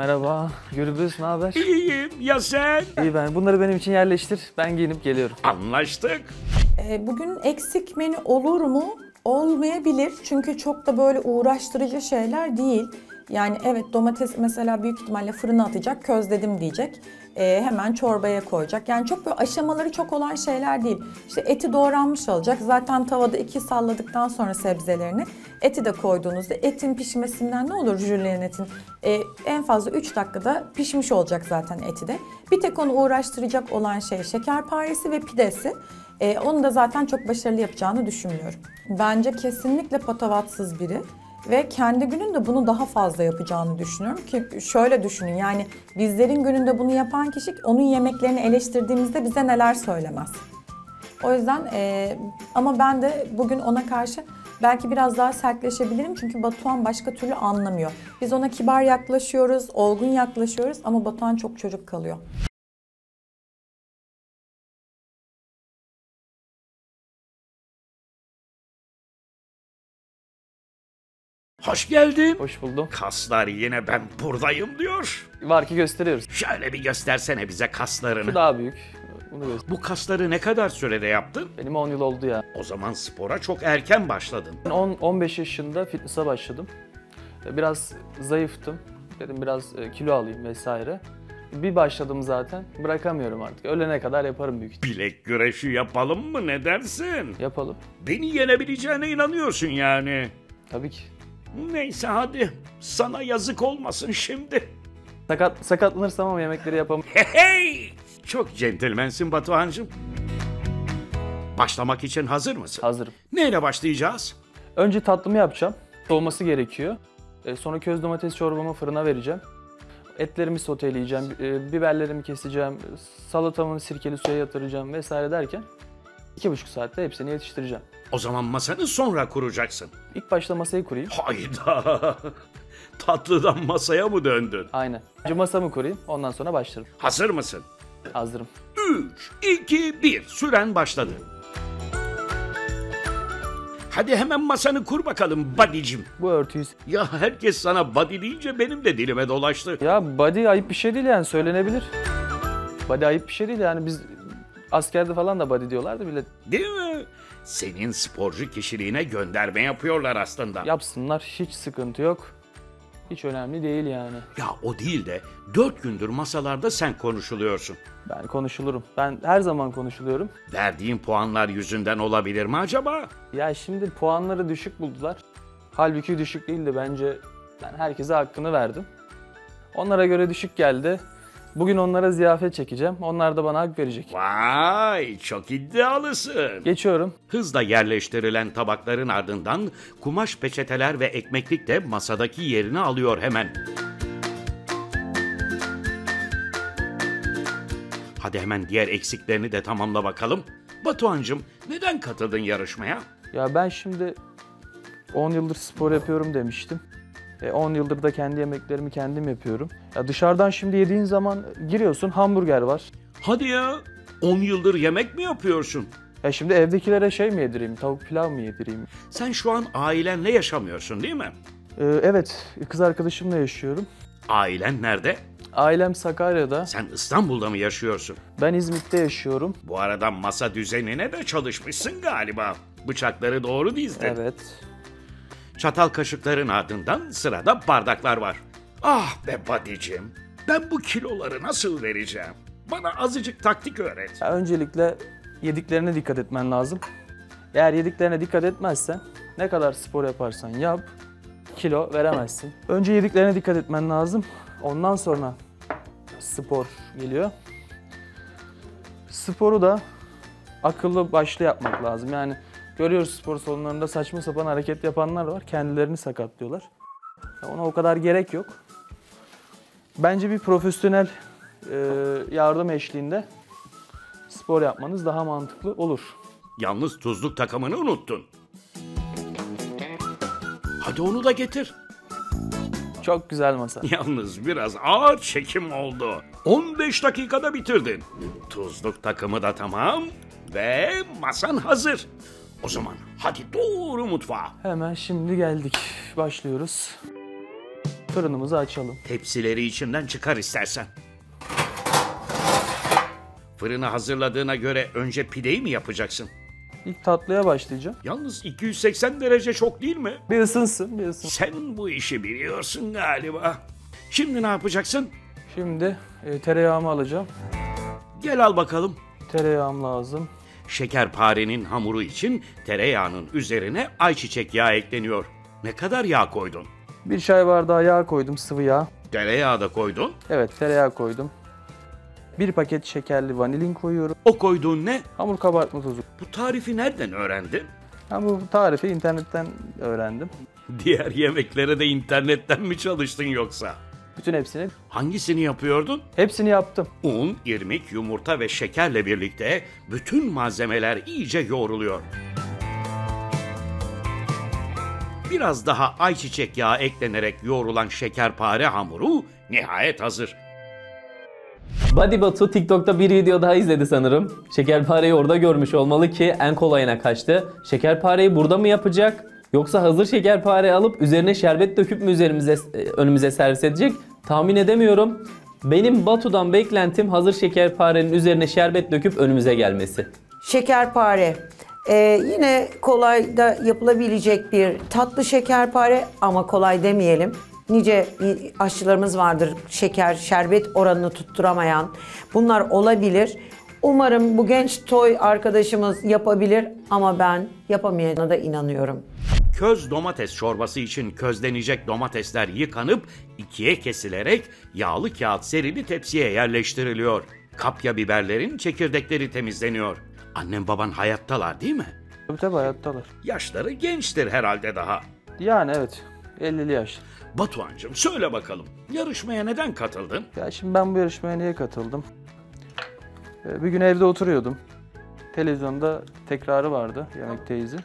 Merhaba. Gürbüz, ne haber? İyiyim. Ya sen? İyi ben. Bunları benim için yerleştir. Ben giyinip geliyorum. Anlaştık. Bugün eksik menü olur mu? Olmayabilir. Çünkü çok da böyle uğraştırıcı şeyler değil. Yani evet, domates mesela büyük ihtimalle fırına atacak, közledim diyecek. Hemen çorbaya koyacak. Yani çok böyle aşamaları çok olan şeyler değil. İşte eti doğranmış olacak. Zaten tavada iki salladıktan sonra sebzelerini eti de koyduğunuzda etin pişmesinden ne olur jülyen etin? En fazla 3 dakikada pişmiş olacak zaten eti de. Bir tek onu uğraştıracak olan şey şekerparesi ve pidesi. Onu da zaten çok başarılı yapacağını düşünmüyorum. Bence kesinlikle patavatsız biri. Ve kendi gününde bunu daha fazla yapacağını düşünüyorum ki şöyle düşünün, yani bizlerin gününde bunu yapan kişi onun yemeklerini eleştirdiğimizde bize neler söylemez. O yüzden ama ben de bugün ona karşı belki biraz daha sertleşebilirim çünkü Batuhan başka türlü anlamıyor. Biz ona kibar yaklaşıyoruz, olgun yaklaşıyoruz ama Batuhan çok çocuk kalıyor. Hoş geldin. Hoş buldum. Kaslar yine ben buradayım diyor. Var ki gösteriyoruz. Şöyle bir göstersene bize kaslarını. Şu daha büyük. Bunu göster. Bu kasları ne kadar sürede yaptın? Benim 10 yıl oldu ya. O zaman spora çok erken başladın. 10-15 yaşında fitness'a başladım. Biraz zayıftım. Dedim biraz kilo alayım vesaire. Bir başladım zaten. Bırakamıyorum artık. Ölene kadar yaparım büyük ihtimalle. Bilek güreşi yapalım mı? Ne dersin? Yapalım. Beni yenebileceğine inanıyorsun yani. Tabii ki. Neyse hadi. Sana yazık olmasın şimdi. Sakatlanırsam ama yemekleri yapamam. Hey! Çok centilmensin Batuhan'cığım. Başlamak için hazır mısın? Hazırım. Neyle başlayacağız? Önce tatlımı yapacağım. Soğuması gerekiyor. Sonra köz domates çorbamı fırına vereceğim. Etlerimi soteleyeceğim. Biberlerimi keseceğim. Salatamı sirkeli suya yatıracağım vesaire derken 2,5 saatte hepsini yetiştireceğim. O zaman masanı sonra kuracaksın. İlk başta masayı kurayım. Hayda! Tatlıdan masaya mı döndün? Aynen. Önce masamı kurayım, ondan sonra başlarım. Hazır mısın? Hazırım. 3, 2, 1. Süren başladı. Hadi hemen masanı kur bakalım badicim. Bu örtüyü... Ya herkes sana badi deyince benim de dilime dolaştı. Ya badi ayıp bir şey değil yani, söylenebilir. Badi ayıp bir şey değil yani, biz... Askerde falan da body diyorlardı bile. Değil mi? Senin sporcu kişiliğine gönderme yapıyorlar aslında. Yapsınlar, hiç sıkıntı yok. Hiç önemli değil yani. Ya o değil de 4 gündür masalarda sen konuşuluyorsun. Ben konuşulurum. Ben her zaman konuşuluyorum. Verdiğin puanlar yüzünden olabilir mi acaba? Ya şimdi puanları düşük buldular. Halbuki düşük değildi bence. Ben herkese hakkını verdim. Onlara göre düşük geldi. Bugün onlara ziyafet çekeceğim. Onlar da bana hak verecek. Vay, çok iddialısın. Geçiyorum. Hızla yerleştirilen tabakların ardından kumaş peçeteler ve ekmeklik de masadaki yerini alıyor hemen. Hadi hemen diğer eksiklerini de tamamla bakalım. Batuhan'cığım, neden katıldın yarışmaya? Ya ben şimdi 10 yıldır spor yapıyorum demiştim. 10 yıldır da kendi yemeklerimi kendim yapıyorum. Ya dışarıdan şimdi yediğin zaman giriyorsun, hamburger var. Hadi ya, 10 yıldır yemek mi yapıyorsun? Ya şimdi evdekilere şey mi yedireyim, tavuk pilav mı yedireyim? Sen şu an ailenle yaşamıyorsun değil mi? Evet, kız arkadaşımla yaşıyorum. Ailen nerede? Ailem Sakarya'da. Sen İstanbul'da mı yaşıyorsun? Ben İzmit'te yaşıyorum. Bu arada masa düzenine de çalışmışsın galiba. Bıçakları doğru dizdin. Evet. Çatal kaşıkların ardından sırada bardaklar var. Ah be badicim, ben bu kiloları nasıl vereceğim? Bana azıcık taktik öğret. Ya öncelikle yediklerine dikkat etmen lazım. Eğer yediklerine dikkat etmezsen, ne kadar spor yaparsan yap, kilo veremezsin. Önce yediklerine dikkat etmen lazım. Ondan sonra spor geliyor. Sporu da akıllı başlı yapmak lazım. Yani görüyoruz spor salonlarında saçma sapan hareket yapanlar var. Kendilerini sakatlıyorlar. Ona o kadar gerek yok. Bence bir profesyonel yardım eşliğinde spor yapmanız daha mantıklı olur. Yalnız tuzluk takımını unuttun. Hadi onu da getir. Çok güzel masa. Yalnız biraz ağır çekim oldu. 15 dakikada bitirdin. Tuzluk takımı da tamam ve masan hazır. O zaman hadi doğru mutfağa. Hemen şimdi geldik. Başlıyoruz. Fırınımızı açalım. Tepsileri içinden çıkar istersen. Fırını hazırladığına göre önce pideyi mi yapacaksın? İlk tatlıya başlayacağım. Yalnız 280 derece çok değil mi? Bir ısınsın, bir ısınsın. Sen bu işi biliyorsun galiba. Şimdi ne yapacaksın? Şimdi tereyağımı alacağım. Gel al bakalım. Tereyağım lazım. Şekerparenin hamuru için tereyağının üzerine ayçiçek yağı ekleniyor. Ne kadar yağ koydun? Bir çay bardağı yağ koydum, sıvı yağ. Tereyağı da koydun? Evet, tereyağı koydum. Bir paket şekerli vanilin koyuyorum. O koyduğun ne? Hamur kabartma tozu. Bu tarifi nereden öğrendin? Ben bu tarifi internetten öğrendim. Diğer yemeklere de internetten mi çalıştın yoksa? Bütün hepsini. Hangisini yapıyordun? Hepsini yaptım. Un, irmik, yumurta ve şekerle birlikte bütün malzemeler iyice yoğruluyor. Biraz daha ayçiçek yağı eklenerek yoğrulan şekerpare hamuru nihayet hazır. Body Batu TikTok'ta bir video daha izledi sanırım. Şekerpareyi orada görmüş olmalı ki en kolayına kaçtı. Şekerpareyi burada mı yapacak? Yoksa hazır şekerpare alıp üzerine şerbet döküp mü önümüze servis edecek? Tahmin edemiyorum. Benim Batu'dan beklentim hazır şekerparenin üzerine şerbet döküp önümüze gelmesi. Şekerpare. Yine kolay da yapılabilecek bir tatlı şekerpare ama kolay demeyelim. Nice aşçılarımız vardır şeker, şerbet oranını tutturamayan. Bunlar olabilir. Umarım bu genç toy arkadaşımız yapabilir ama ben yapamayacağına da inanıyorum. Köz domates çorbası için közlenecek domatesler yıkanıp ikiye kesilerek yağlı kağıt serili tepsiye yerleştiriliyor. Kapya biberlerin çekirdekleri temizleniyor. Annem baban hayattalar değil mi? Tabii tabii hayattalar. Yaşları gençtir herhalde daha. Yani evet 50'li yaş. Batuhan'cığım söyle bakalım yarışmaya neden katıldın? Ya şimdi ben bu yarışmaya niye katıldım? Bir gün evde oturuyordum. Televizyonda tekrarı vardı Yemekteyiz'in.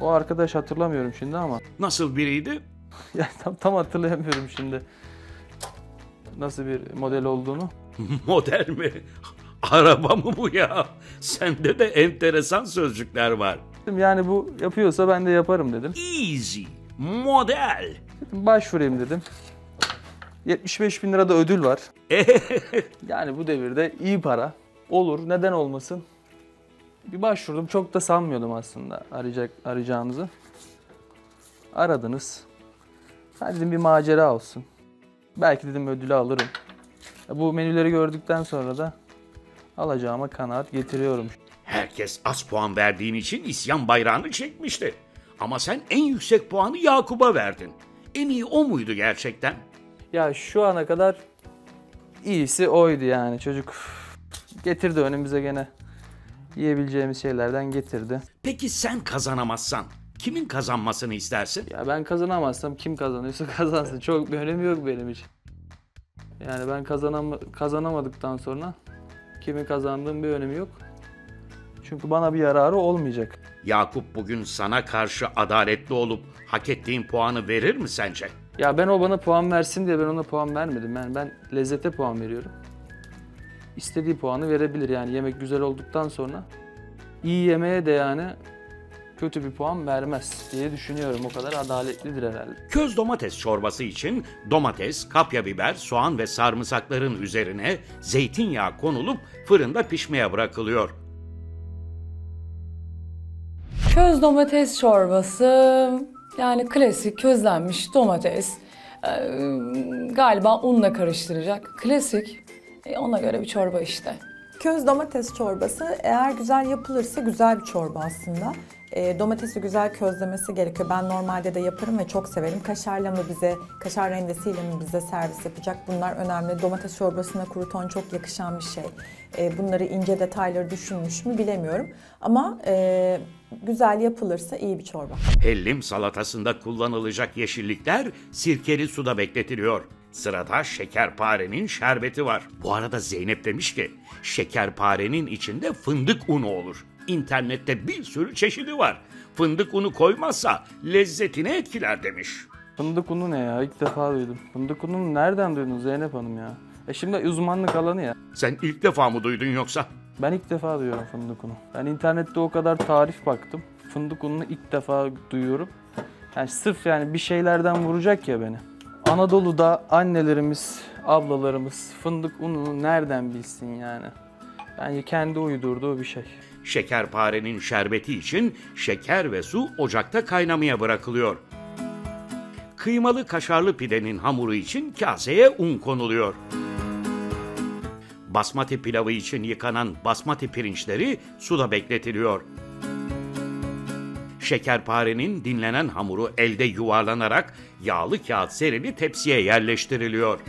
O arkadaş hatırlamıyorum şimdi ama. Nasıl biriydi? Ya tam hatırlayamıyorum şimdi. Nasıl bir model olduğunu. Model mi? Araba mı bu ya? Sende de enteresan sözcükler var. Yani bu yapıyorsa ben de yaparım dedim. Easy. Model. Başvurayım dedim. 75.000 lira da ödül var. Yani bu devirde iyi para. Olur, neden olmasın? Bir başvurdum, çok da sanmıyordum aslında arayacağınızı. Aradınız. Ben dedim bir macera olsun. Belki dedim ödülü alırım. Bu menüleri gördükten sonra da alacağıma kanaat getiriyorum. Herkes az puan verdiğin için isyan bayrağını çekmişti. Ama sen en yüksek puanı Yakup'a verdin. En iyi o muydu gerçekten? Ya şu ana kadar iyisi oydu yani. Çocuk getirdi önümüze gene. Yiyebileceğimiz şeylerden getirdi. Peki sen kazanamazsan kimin kazanmasını istersin? Ya ben kazanamazsam kim kazanıyorsa kazansın. Çok bir önemi yok benim için. Yani ben kazanamadıktan sonra kimin kazandığım bir önemi yok. Çünkü bana bir yararı olmayacak. Yakup bugün sana karşı adaletli olup hak ettiğin puanı verir mi sence? Ya ben o bana puan versin diye ben ona puan vermedim. Yani ben lezzete puan veriyorum. İstediği puanı verebilir yani yemek güzel olduktan sonra iyi yemeğe de yani kötü bir puan vermez diye düşünüyorum. O kadar adaletlidir herhalde. Köz domates çorbası için domates, kapya biber, soğan ve sarımsakların üzerine zeytinyağı konulup fırında pişmeye bırakılıyor. Köz domates çorbası yani klasik közlenmiş domates galiba unla karıştıracak. Klasik. Ona göre bir çorba işte. Köz domates çorbası eğer güzel yapılırsa güzel bir çorba aslında. Domatesi güzel közlemesi gerekiyor. Ben normalde de yaparım ve çok severim. Kaşarla mı bize, kaşar rendesiyle mi bize servis yapacak? Bunlar önemli. Domates çorbasına kuru ton çok yakışan bir şey. Bunları ince detayları düşünmüş mü bilemiyorum. Ama güzel yapılırsa iyi bir çorba. Hellim salatasında kullanılacak yeşillikler sirkeli suda bekletiliyor. Sırada şekerparenin şerbeti var. Bu arada Zeynep demiş ki şekerparenin içinde fındık unu olur. İnternette bir sürü çeşidi var. Fındık unu koymazsa lezzetini etkiler demiş. Fındık unu ne ya? İlk defa duydum. Fındık ununu nereden duydun Zeynep Hanım ya? Şimdi uzmanlık alanı ya. Sen ilk defa mı duydun yoksa? Ben ilk defa duyuyorum fındık unu. Ben internette o kadar tarif baktım. Fındık ununu ilk defa duyuyorum. Yani sırf bir şeylerden vuracak ya beni. Anadolu'da annelerimiz, ablalarımız fındık ununu nereden bilsin yani? Bence kendi uydurduğu bir şey. Şekerparenin şerbeti için şeker ve su ocakta kaynamaya bırakılıyor. Kıymalı kaşarlı pidenin hamuru için kaseye un konuluyor. Basmati pilavı için yıkanan basmati pirinçleri suda bekletiliyor. Şekerparenin dinlenen hamuru elde yuvarlanarak yağlı kağıt serili tepsiye yerleştiriliyor.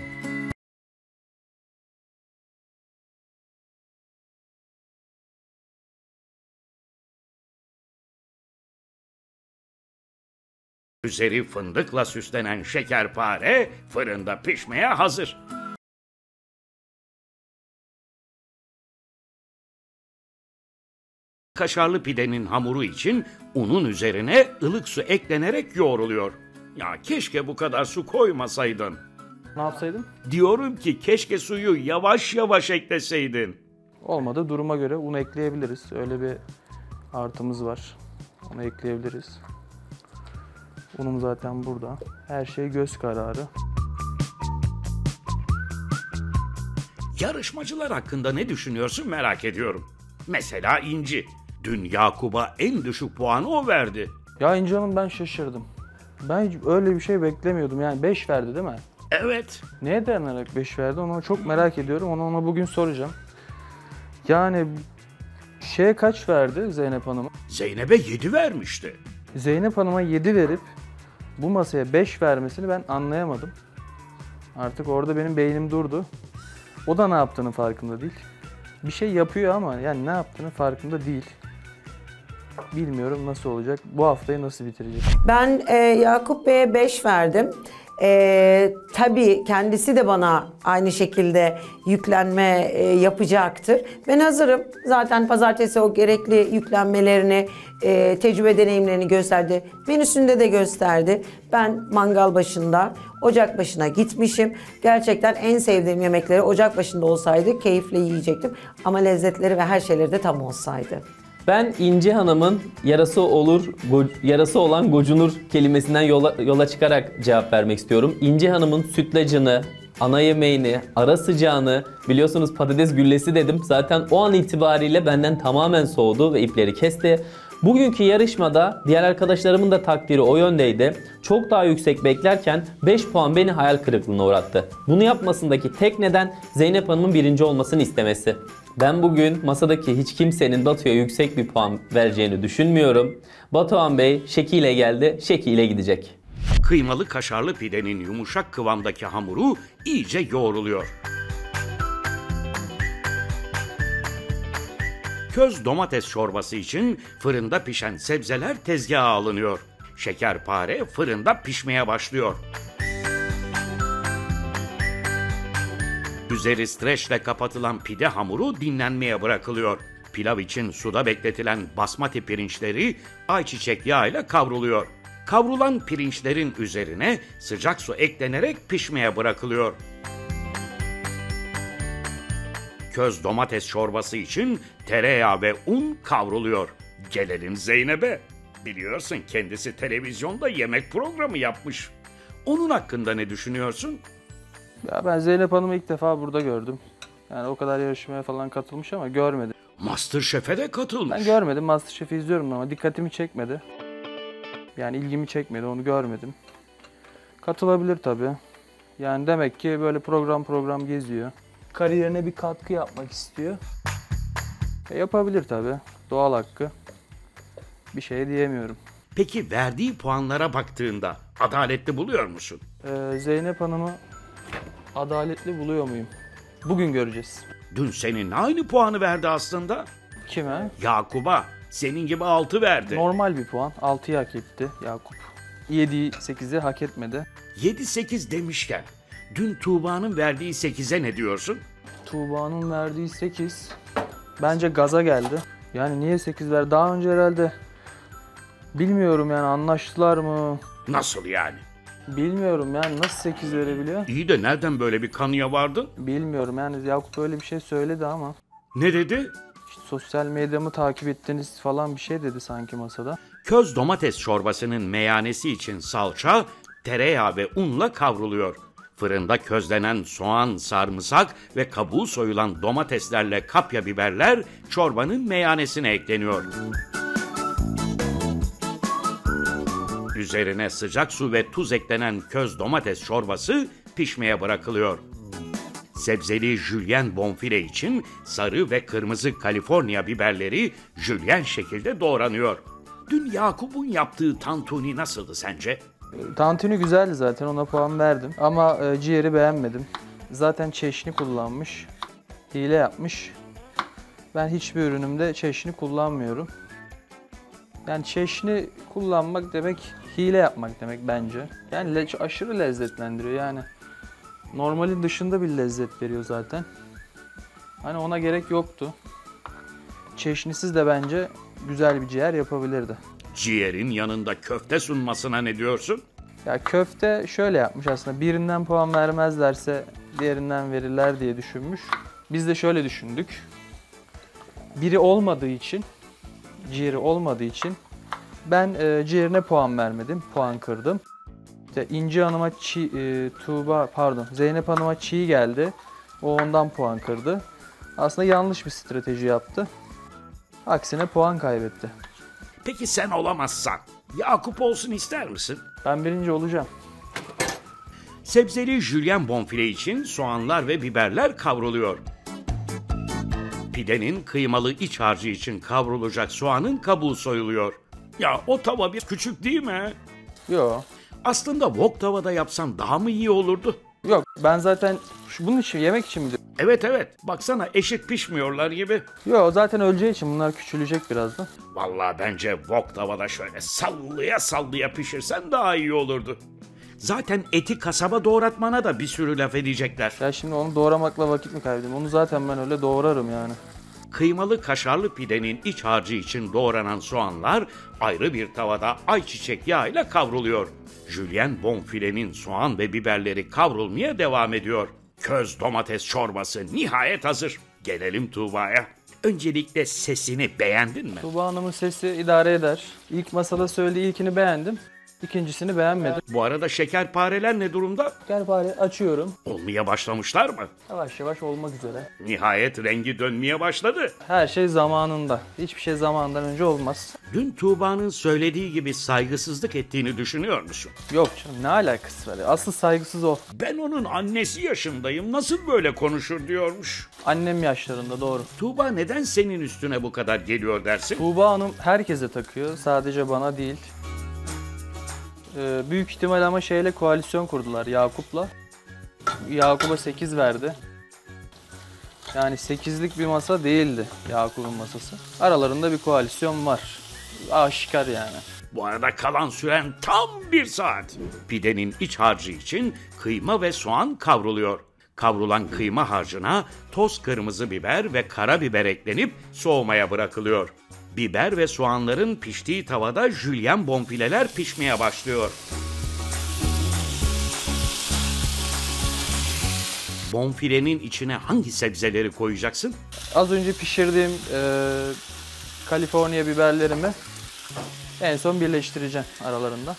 Üzeri fındıkla süslenen şekerpare fırında pişmeye hazır. Kaşarlı pidenin hamuru için unun üzerine ılık su eklenerek yoğruluyor. Ya keşke bu kadar su koymasaydın. Ne yapsaydım? Diyorum ki keşke suyu yavaş yavaş ekleseydin. Olmadı, duruma göre unu ekleyebiliriz. Öyle bir artımız var. Onu ekleyebiliriz. Unum zaten burada. Her şey göz kararı. Yarışmacılar hakkında ne düşünüyorsun merak ediyorum. Mesela İnci. Dün Yakup'a en düşük puanı o verdi. Ya İnci Hanım, ben şaşırdım. Ben hiç öyle bir şey beklemiyordum. Yani 5 verdi değil mi? Evet. Neye dayanarak 5 verdi, onu çok merak ediyorum. Onu ona bugün soracağım. Yani şeye kaç verdi Zeynep Hanım'a? Zeynep'e 7 vermişti. Zeynep Hanım'a 7 verip bu masaya 5 vermesini ben anlayamadım. Artık orada benim beynim durdu. O da ne yaptığının farkında değil. Bir şey yapıyor ama yani ne yaptığının farkında değil. Bilmiyorum nasıl olacak, bu haftayı nasıl bitirecek? Ben Yakup Bey'e 5 verdim. Tabii kendisi de bana aynı şekilde yüklenme yapacaktır. Ben hazırım. Zaten pazartesi o gerekli yüklenmelerini, tecrübe deneyimlerini gösterdi. Menüsünde de gösterdi. Ben mangal başında, ocak başına gitmişim. Gerçekten en sevdiğim yemekleri ocak başında olsaydı keyifle yiyecektim. Ama lezzetleri ve her şeyleri de tam olsaydı. Ben İnci Hanım'ın yarası olan gocunur kelimesinden yola çıkarak cevap vermek istiyorum. İnci Hanım'ın sütlacını, ana yemeğini, ara sıcağını, biliyorsunuz patates güllesi dedim. Zaten o an itibariyle benden tamamen soğudu ve ipleri kesti. Bugünkü yarışmada diğer arkadaşlarımın da takdiri o yöndeydi. Çok daha yüksek beklerken 5 puan beni hayal kırıklığına uğrattı. Bunu yapmasındaki tek neden Zeynep Hanım'ın birinci olmasını istemesi. Ben bugün masadaki hiç kimsenin Batu'ya yüksek bir puan vereceğini düşünmüyorum. Batuhan Bey şekiyle geldi, şekiyle gidecek. Kıymalı kaşarlı pidenin yumuşak kıvamdaki hamuru iyice yoğruluyor. Köz domates çorbası için fırında pişen sebzeler tezgaha alınıyor. Şekerpare fırında pişmeye başlıyor. Üzeri streçle kapatılan pide hamuru dinlenmeye bırakılıyor. Pilav için suda bekletilen basmati pirinçleri ayçiçek yağıyla kavruluyor. Kavrulan pirinçlerin üzerine sıcak su eklenerek pişmeye bırakılıyor. Köz domates çorbası için tereyağı ve un kavruluyor. Gelelim Zeynep'e. Biliyorsun kendisi televizyonda yemek programı yapmış. Onun hakkında ne düşünüyorsun? Ya ben Zeynep Hanım'ı ilk defa burada gördüm. Yani o kadar yarışmaya falan katılmış ama görmedim. Master Chef'e de katılmış. Ben görmedim. Master Chef'i izliyorum ama dikkatimi çekmedi. Yani ilgimi çekmedi, onu görmedim. Katılabilir tabii. Yani demek ki böyle program program geziyor. Kariyerine bir katkı yapmak istiyor. Yapabilir tabii. Doğal hakkı. Bir şey diyemiyorum. Peki verdiği puanlara baktığında adaletli buluyor musun? Zeynep Hanım'ı adaletli buluyor muyum? Bugün göreceğiz. Dün senin aynı puanı verdi aslında. Kime? Yakup'a. Senin gibi 6 verdi. Normal bir puan. 6'yı hak etti Yakup. 7'yi 8'i hak etmedi. 7-8 demişken dün Tuğba'nın verdiği 8'e ne diyorsun? Tuğba'nın verdiği 8 bence gaza geldi. Yani niye 8 verdi? Daha önce herhalde bilmiyorum yani, anlaştılar mı? Nasıl yani? Bilmiyorum yani, nasıl 8 verebiliyor? İyi de nereden böyle bir kanıya vardın? Bilmiyorum yani, Yakup öyle bir şey söyledi ama. Ne dedi? İşte sosyal medyamı takip ettiniz falan bir şey dedi sanki masada. Köz domates çorbasının meyanesi için salça, tereyağı ve unla kavruluyor. Fırında közlenen soğan, sarımsak ve kabuğu soyulan domateslerle kapya biberler çorbanın meyanesine ekleniyor. Üzerine sıcak su ve tuz eklenen köz domates çorbası pişmeye bırakılıyor. Sebzeli jülyen bonfile için sarı ve kırmızı Kaliforniya biberleri jülyen şekilde doğranıyor. Dün Yakup'un yaptığı tantuni nasıldı sence? Tantuni güzeldi zaten, ona puan verdim. Ama ciğeri beğenmedim. Zaten çeşni kullanmış, hile yapmış. Ben hiçbir ürünümde çeşni kullanmıyorum. Yani çeşni kullanmak demek, hile yapmak demek bence. Yani aşırı lezzetlendiriyor yani. Normalin dışında bir lezzet veriyor zaten. Hani ona gerek yoktu. Çeşnisiz de bence güzel bir ciğer yapabilirdi. Ciğerin yanında köfte sunmasına ne diyorsun? Ya köfte şöyle yapmış aslında, birinden puan vermezlerse diğerinden verirler diye düşünmüş. Biz de şöyle düşündük. Biri olmadığı için, ciğeri olmadığı için ben ciğerine puan vermedim, puan kırdım. İşte İnci Hanım'a Zeynep Hanım'a çiğ geldi. O ondan puan kırdı. Aslında yanlış bir strateji yaptı. Aksine puan kaybetti. Peki sen olamazsan Yakup olsun ister misin? Ben birinci olacağım. Sebzeli jülyen bonfile için soğanlar ve biberler kavruluyor. Pidenin kıymalı iç harcı için kavrulacak soğanın kabuğu soyuluyor. Ya o tava bir küçük değil mi? Yok. Aslında wok tavada yapsan daha mı iyi olurdu? Yok, ben zaten bunun için, yemek için mi diyorum? Evet, baksana eşit pişmiyorlar gibi. Yok, zaten öleceği için bunlar küçülecek birazdan. Vallahi bence wok tavada şöyle sallaya sallaya pişirsen daha iyi olurdu. Zaten eti kasaba doğratmana da bir sürü laf edecekler. Ya şimdi onu doğramakla vakit mi kaybedeyim? Onu zaten ben öyle doğrarım yani. Kıymalı kaşarlı pidenin iç harcı için doğranan soğanlar ayrı bir tavada ayçiçek yağıyla kavruluyor. Jülyen bonfilenin soğan ve biberleri kavrulmaya devam ediyor. Köz domates çorbası nihayet hazır. Gelelim Tuğba'ya. Öncelikle sesini beğendin mi? Tuğba Hanım'ın sesi idare eder. İlk masada söylediği ilkini beğendim. İkincisini beğenmedim. Bu arada şekerpareler ne durumda? Şekerpare açıyorum. Olmaya başlamışlar mı? Yavaş yavaş olmak üzere. Nihayet rengi dönmeye başladı. Her şey zamanında. Hiçbir şey zamandan önce olmaz. Dün Tuğba'nın söylediği gibi saygısızlık ettiğini düşünüyor musun? Yok canım, ne alakası var? Asıl saygısız o. Ben onun annesi yaşındayım, nasıl böyle konuşur diyormuş. Annem yaşlarında, doğru. Tuğba neden senin üstüne bu kadar geliyor dersin? Tuğba Hanım herkese takıyor, sadece bana değil. Büyük ihtimal ama şeyle koalisyon kurdular, Yakup'la. Yakup'a 8 verdi. Yani 8'lik bir masa değildi Yakup'un masası. Aralarında bir koalisyon var. Aşikar yani. Bu arada kalan süren tam 1 saat. Pidenin iç harcı için kıyma ve soğan kavruluyor. Kavrulan kıyma harcına toz kırmızı biber ve karabiber eklenip soğumaya bırakılıyor. Biber ve soğanların piştiği tavada jülyen bonfileler pişmeye başlıyor. Bonfilenin içine hangi sebzeleri koyacaksın? Az önce pişirdiğim Kaliforniya biberlerimi en son birleştireceğim aralarında.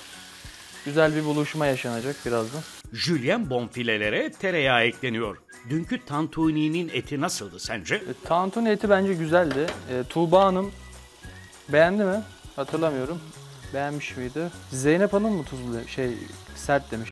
Güzel bir buluşma yaşanacak birazdan. Jülyen bonfilelere tereyağı ekleniyor. Dünkü tantuni'nin eti nasıldı sence? Tantuni eti bence güzeldi. Tuğba Hanım beğendi mi? Hatırlamıyorum. Beğenmiş miydi? Zeynep Hanım mı tuzlu, sert demiş.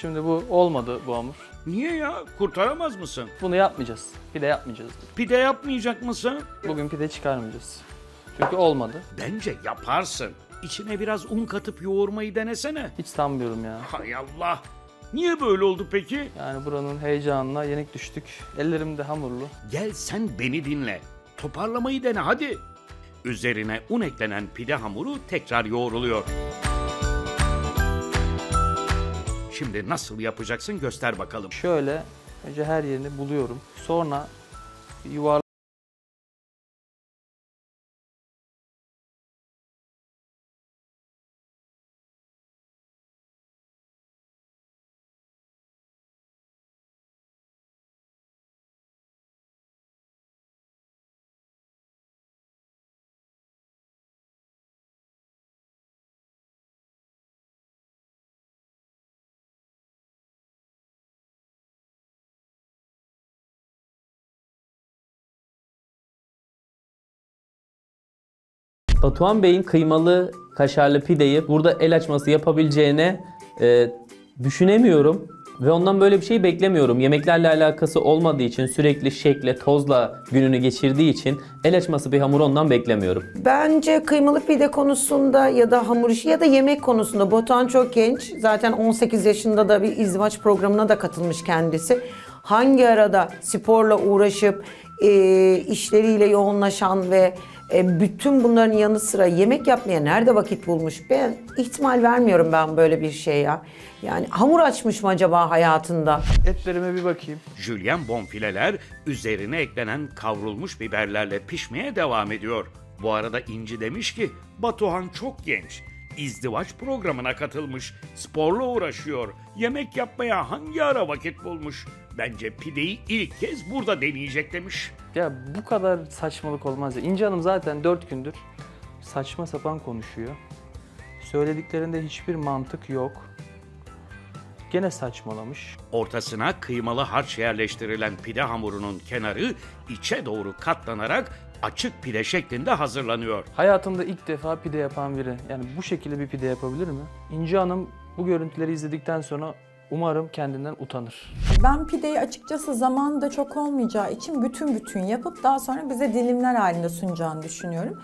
Şimdi bu olmadı bu hamur. Niye ya? Kurtaramaz mısın? Bunu yapmayacağız. Pide yapmayacağız. Pide yapmayacak mısın? Bugün pide çıkarmayacağız. Çünkü olmadı. Bence yaparsın. İçine biraz un katıp yoğurmayı denesene. Hiç sanmıyorum ya. Hay Allah! Niye böyle oldu peki? Yani buranın heyecanına yenik düştük. Ellerim de hamurlu. Gel sen beni dinle. Toparlamayı dene hadi. Üzerine un eklenen pide hamuru tekrar yoğruluyor. Şimdi nasıl yapacaksın göster bakalım. Şöyle önce her yerini buluyorum. Sonra yuvarlak. Batuhan Bey'in kıymalı kaşarlı pideyi burada el açması yapabileceğini düşünemiyorum. Ve ondan böyle bir şey beklemiyorum. Yemeklerle alakası olmadığı için, sürekli şekle, tozla gününü geçirdiği için el açması bir hamur ondan beklemiyorum. Bence kıymalı pide konusunda ya da hamur işi ya da yemek konusunda Batuhan çok genç. Zaten 18 yaşında da bir izdivaç programına da katılmış kendisi. Hangi arada sporla uğraşıp işleriyle yoğunlaşan ve bütün bunların yanı sıra yemek yapmaya nerede vakit bulmuş? Ben ihtimal vermiyorum ben böyle bir şey ya. Yani hamur açmış mı acaba hayatında? Etlerime bir bakayım. Jülyen bonfileler üzerine eklenen kavrulmuş biberlerle pişmeye devam ediyor. Bu arada İnci demiş ki Batuhan çok genç. İzdivaç programına katılmış, sporla uğraşıyor, yemek yapmaya hangi ara vakit bulmuş? Bence pideyi ilk kez burada deneyecek demiş. Ya bu kadar saçmalık olmaz ya. İnci Hanım zaten 4 gündür saçma sapan konuşuyor. Söylediklerinde hiçbir mantık yok. Gene saçmalamış. Ortasına kıymalı harç yerleştirilen pide hamurunun kenarı içe doğru katlanarak açık pide şeklinde hazırlanıyor. Hayatımda ilk defa pide yapan biri, yani bu şekilde bir pide yapabilir mi? İnci Hanım bu görüntüleri izledikten sonra umarım kendinden utanır. Ben pideyi açıkçası zamanı da çok olmayacağı için bütün yapıp daha sonra bize dilimler halinde sunacağını düşünüyorum.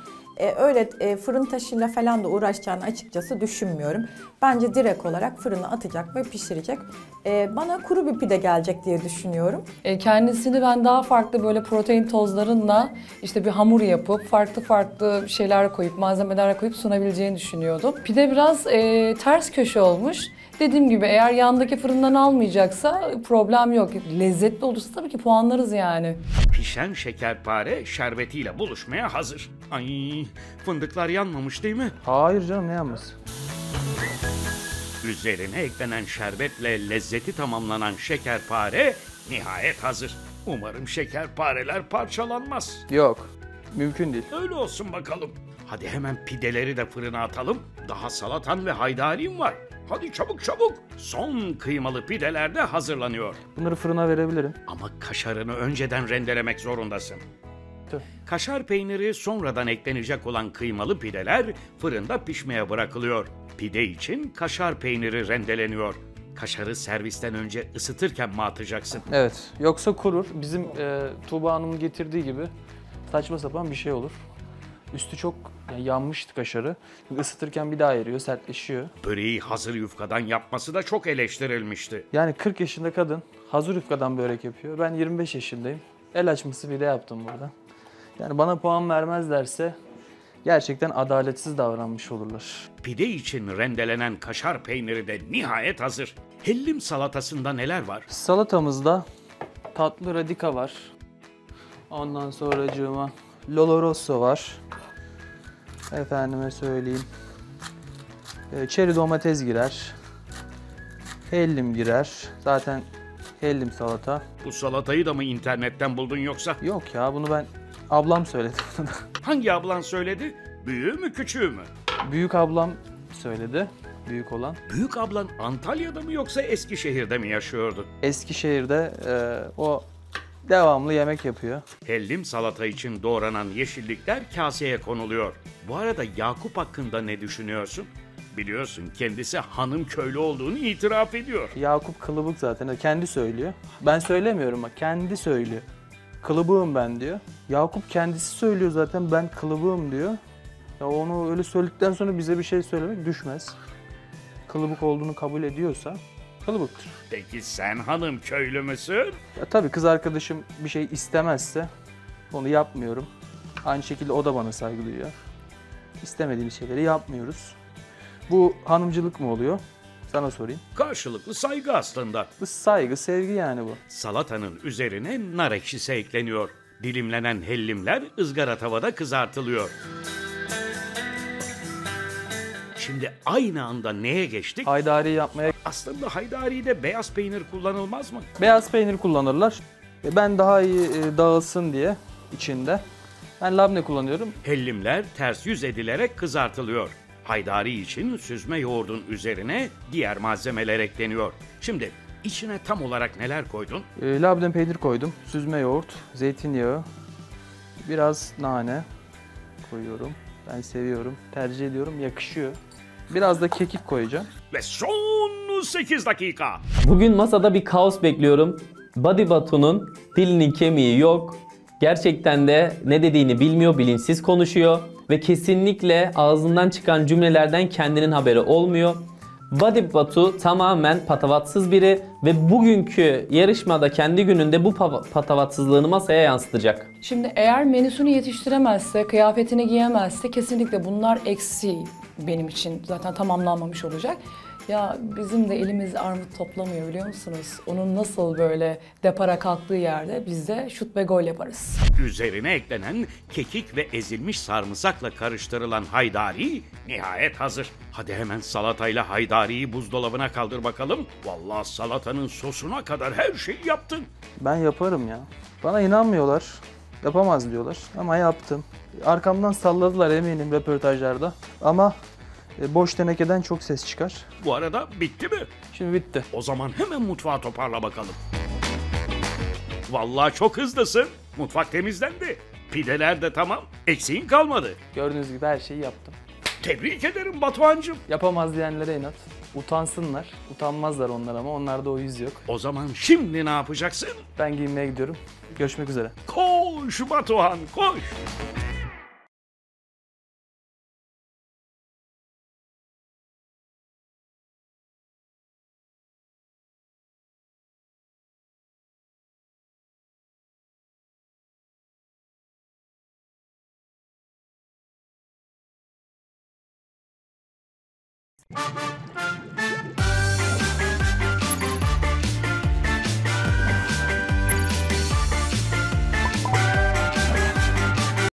Öyle fırın taşıyla falan da uğraşacağını açıkçası düşünmüyorum. Bence direkt olarak fırına atacak ve pişirecek. Bana kuru bir pide gelecek diye düşünüyorum. Kendisini ben daha farklı böyle protein tozlarıyla işte bir hamur yapıp farklı şeyler koyup malzemeler koyup sunabileceğini düşünüyordum. Pide biraz ters köşe olmuş. Dediğim gibi eğer yandaki fırından almayacaksa problem yok. Lezzetli olursa tabii ki puanlarız yani. Pişen şekerpare şerbetiyle buluşmaya hazır. Ay, fındıklar yanmamış değil mi? Hayır canım, ne yanması? Üzerine eklenen şerbetle lezzeti tamamlanan şekerpare nihayet hazır. Umarım şekerpareler parçalanmaz. Yok, mümkün değil. Öyle olsun bakalım. Hadi hemen pideleri de fırına atalım. Daha salatan ve haydarim var. Hadi çabuk. Son kıymalı pideler de hazırlanıyor. Bunları fırına verebilirim. Ama kaşarını önceden rendelemek zorundasın. Dur. Kaşar peyniri sonradan eklenecek olan kıymalı pideler fırında pişmeye bırakılıyor. Pide için kaşar peyniri rendeleniyor. Kaşarı servisten önce ısıtırken mi atacaksın? Evet, yoksa kurur. Bizim Tuğba Hanım'ın getirdiği gibi saçma sapan bir şey olur. Üstü çok yanmıştı kaşarı. Isıtırken bir daha eriyor, sertleşiyor. Böreği hazır yufkadan yapması da çok eleştirilmişti. Yani 40 yaşında kadın hazır yufkadan börek yapıyor. Ben 25 yaşındayım. El açması pide yaptım burada. Yani bana puan vermezlerse gerçekten adaletsiz davranmış olurlar. Pide için rendelenen kaşar peyniri de nihayet hazır. Hellim salatasında neler var? Salatamızda tatlı radika var. Ondan sonracığıma Lolorosso var. Efendime söyleyeyim. Çeri domates girer. Hellim girer. Zaten hellim salata. Bu salatayı da mı internetten buldun yoksa? Yok ya, bunu ben ablam söyledi. Hangi ablan söyledi? Büyüğü mü küçüğü mü? Büyük ablam söyledi. Büyük olan. Büyük ablan Antalya'da mı yoksa Eskişehir'de mi yaşıyordu? Eskişehir'de o devamlı yemek yapıyor. Hellim salata için doğranan yeşillikler kaseye konuluyor. Bu arada Yakup hakkında ne düşünüyorsun? Biliyorsun kendisi hanım köylü olduğunu itiraf ediyor. Yakup kılıbık zaten. Kendi söylüyor. Ben söylemiyorum bak. Kendi söylüyor. Kılıbığım ben diyor. Yakup kendisi söylüyor zaten, ben kılıbığım diyor. Ya onu öyle söyledikten sonra bize bir şey söylemek düşmez. Kılıbık olduğunu kabul ediyorsa kılıbıktır. Peki sen hanım köylü müsün? Ya tabii kız arkadaşım bir şey istemezse onu yapmıyorum. Aynı şekilde o da bana saygı duyuyor. İstemediğimiz şeyleri yapmıyoruz. Bu hanımcılık mı oluyor? Sana sorayım. Karşılıklı saygı aslında. Saygı, sevgi yani bu. Salatanın üzerine nar ekşisi ekleniyor. Dilimlenen hellimler ızgara tavada kızartılıyor. Şimdi aynı anda neye geçtik? Haydari yapmaya. Aslında haydari'de beyaz peynir kullanılmaz mı? Beyaz peynir kullanırlar. Ben daha iyi dağılsın diye içinde. Ben labne kullanıyorum. Hellimler ters yüz edilerek kızartılıyor. Haydari için süzme yoğurdun üzerine diğer malzemeler ekleniyor. Şimdi içine tam olarak neler koydun? Labne peynir koydum, süzme yoğurt, zeytinyağı, biraz nane koyuyorum. Ben seviyorum, tercih ediyorum, yakışıyor. Biraz da kekik koyacağım. Ve son 8 dakika. Bugün masada bir kaos bekliyorum. Body Batu'nun dilinin kemiği yok. Gerçekten de ne dediğini bilmiyor, bilinçsiz konuşuyor. Ve kesinlikle ağzından çıkan cümlelerden kendinin haberi olmuyor. Body Batu tamamen patavatsız biri ve bugünkü yarışmada kendi gününde bu patavatsızlığını masaya yansıtacak. Şimdi eğer menüsünü yetiştiremezse, kıyafetini giyemezse kesinlikle bunlar eksi benim için zaten tamamlanmamış olacak. Ya bizim de elimiz armut toplamıyor biliyor musunuz? Onun nasıl böyle depara kalktığı yerde biz de şut ve gol yaparız. Üzerine eklenen kekik ve ezilmiş sarımsakla karıştırılan haydari nihayet hazır. Hadi hemen salatayla haydariyi buzdolabına kaldır bakalım. Vallahi salatanın sosuna kadar her şeyi yaptın. Ben yaparım ya. Bana inanmıyorlar. Yapamaz diyorlar ama yaptım. Arkamdan salladılar eminim röportajlarda ama... Boş tenekeden çok ses çıkar. Bu arada bitti mi? Şimdi bitti. O zaman hemen mutfağı toparla bakalım. Vallahi çok hızlısın. Mutfak temizlendi. Pideler de tamam. Eksiğin kalmadı. Gördüğünüz gibi her şeyi yaptım. Tebrik ederim Batuhan'cığım. Yapamaz diyenlere inat. Utansınlar. Utanmazlar onlar ama onlarda o yüz yok. O zaman şimdi ne yapacaksın? Ben giyinmeye gidiyorum. Görüşmek üzere. Koş Batuhan koş.